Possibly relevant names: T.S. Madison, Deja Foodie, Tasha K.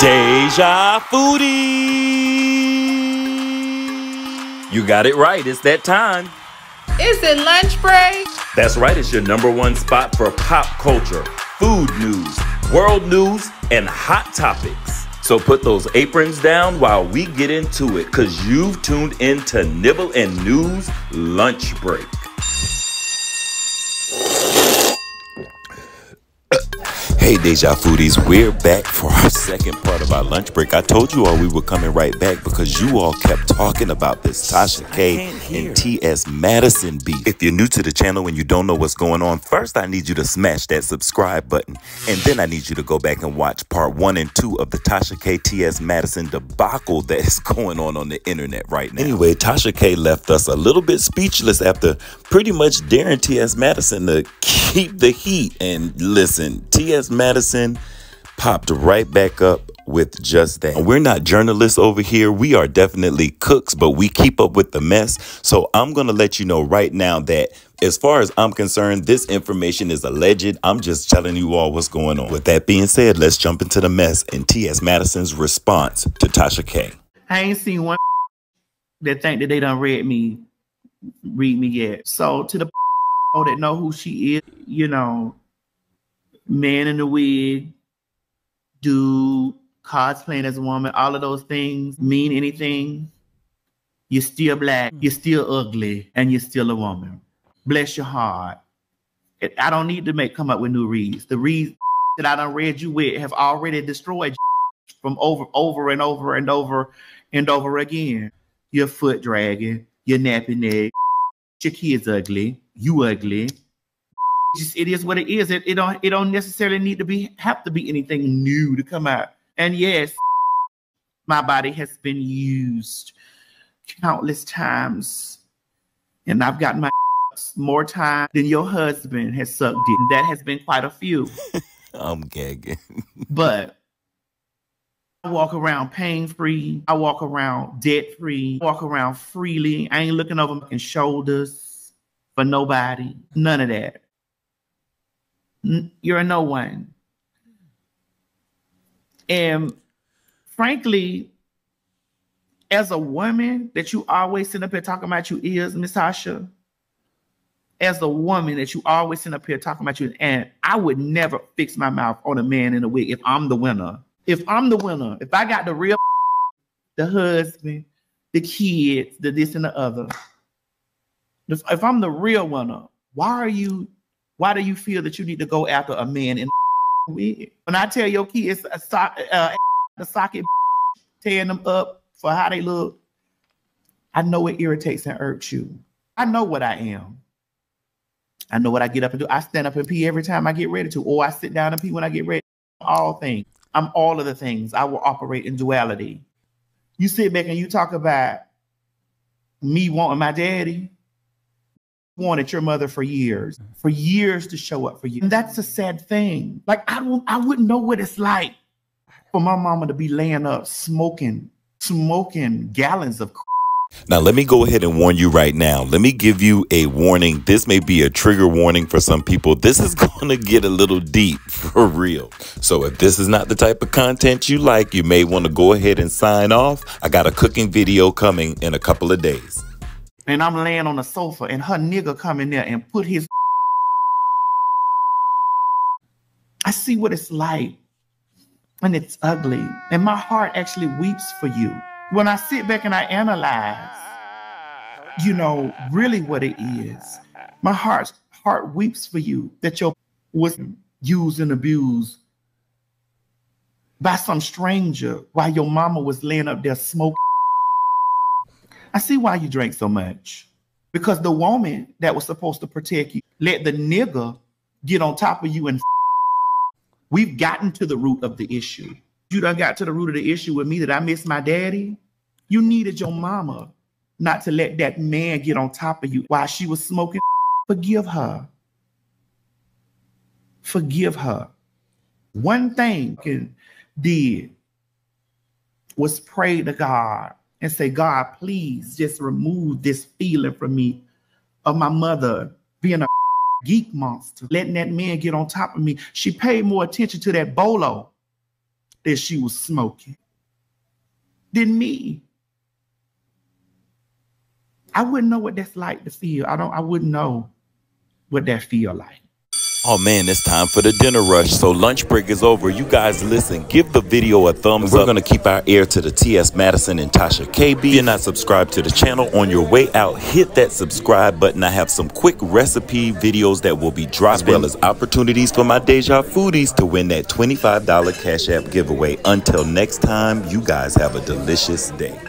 Deja Foodie. You got it right. It's that time. Is it lunch break? That's right. It's your #1 spot for pop culture, food news, world news, and hot topics. So put those aprons down while we get into it, because you've tuned in to Nibble & News Lunch Break. Hey Deja Foodies, we're back for our second part of our lunch break. I told you all we were coming right back because you all kept talking about this Tasha K and T.S. Madison beef. If you're new to the channel and you don't know what's going on, first I need you to smash that subscribe button. And then I need you to go back and watch part 1 and 2 of the Tasha K T.S. Madison debacle that is going on the internet right now. Anyway, Tasha K left us a little bit speechless after pretty much daring T.S. Madison to keep the heat. And listen, T.S. Madison popped right back up with just that. We're not journalists over here. We are definitely cooks, but we keep up with the mess. So I'm going to let you know right now that as far as I'm concerned, this information is alleged. I'm just telling you all what's going on. With that being said, let's jump into the mess and T.S. Madison's response to Tasha K. I ain't seen one that think that they done read me yet. So to the that know who she is, you know, man in the wig, dude, cosplaying as a woman, all of those things mean anything, you're still black, you're still ugly, and you're still a woman. Bless your heart. I don't need to come up with new reads. The reads that I done read you with have already destroyed from over and over again. Your foot dragging, your nappy neck, your kids ugly, you ugly. It is what it is. It don't necessarily need to have to be anything new to come out. And yes, my body has been used countless times, and I've gotten my more time than your husband has sucked dick. That has been quite a few. I'm gagging. But I walk around pain-free. I walk around debt-free. I walk around freely. I ain't looking over my shoulders for nobody. None of that. You're a no one. And frankly, as a woman that you always sit up here talking about your ears, Miss Tasha, as a woman that you always sit up here talking about you, and I would never fix my mouth on a man in a wig if I'm the winner. If I'm the winner, if I got the real, the husband, the kids, the this and the other, if I'm the real winner, why do you feel that you need to go after a man in a wig? When I tell your kids the socket, tearing them up for how they look, I know it irritates and irks you. I know what I am. I know what I get up and do. I stand up and pee every time I get ready to, or I sit down and pee when I get ready. All things. I'm all of the things. I will operate in duality. You sit back and you talk about me wanting my daddy. Wanted your mother for years to show up for you. And that's a sad thing. Like, I wouldn't know what it's like for my mama to be laying up smoking gallons of. Now, let me go ahead and warn you right now. Let me give you a warning. This may be a trigger warning for some people. This is going to get a little deep, for real. So if this is not the type of content you like, you may want to go ahead and sign off. I got a cooking video coming in a couple of days. And I'm laying on the sofa and her nigga come in there and put his. I see what it's like. And it's ugly. And my heart actually weeps for you. When I sit back and I analyze, you know, really what it is, my heart weeps for you that your was used and abused by some stranger while your mama was laying up there smoking. I see why you drank so much, because the woman that was supposed to protect you let the nigga get on top of you and we've gotten to the root of the issue. You done got to the root of the issue with me that I miss my daddy. You needed your mama not to let that man get on top of you while she was smoking. Forgive her. Forgive her. One thing I did was pray to God and say, God, please just remove this feeling from me of my mother being a geek monster, letting that man get on top of me. She paid more attention to that bolo that she was smoking than me. I wouldn't know what that's like to feel. I wouldn't know what that feel like. Oh man, it's time for the dinner rush. So lunch break is over. You guys listen, give the video a thumbs up. We're gonna keep our ear to the T.S. Madison and Tasha K. If you're not subscribed to the channel, on your way out, hit that subscribe button. I have some quick recipe videos that will be dropped, as well as opportunities for my Deja Foodies to win that $25 Cash App giveaway. Until next time, you guys have a delicious day.